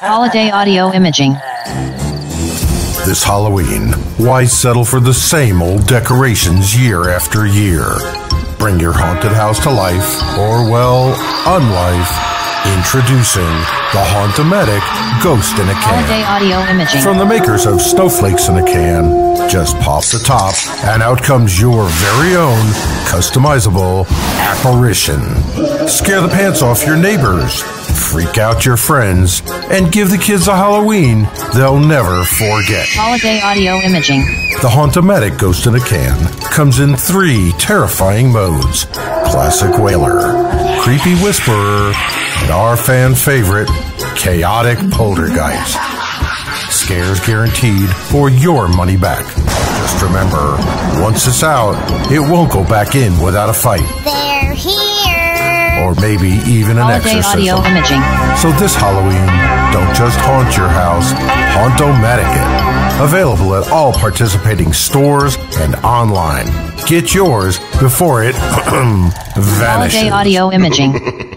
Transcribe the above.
Holiday Audio Imaging. This Halloween, why settle for the same old decorations year after year? Bring your haunted house to life, or, well, unlife. Introducing the Haunt-O-Matic Ghost in a Can. Holiday Audio Imaging. From the makers of Snowflakes in a Can, just pop the top and out comes your very own customizable apparition. Scare the pants off your neighbors, freak out your friends, and give the kids a Halloween they'll never forget. Holiday Audio Imaging. The Haunt-O-Matic Ghost in a Can comes in 3 terrifying modes: Classic Wailer, Creepy Whisperer, and our fan favorite, Chaotic Poltergeist. Scares guaranteed for your money back. Just remember, once it's out, it won't go back in without a fight. They're here! Or maybe even an exorcism. Audio imaging. So this Halloween, don't just haunt your house, Haunt-O-Matic it. Available at all participating stores and online. Get yours before it vanishes. Holiday Audio Imaging.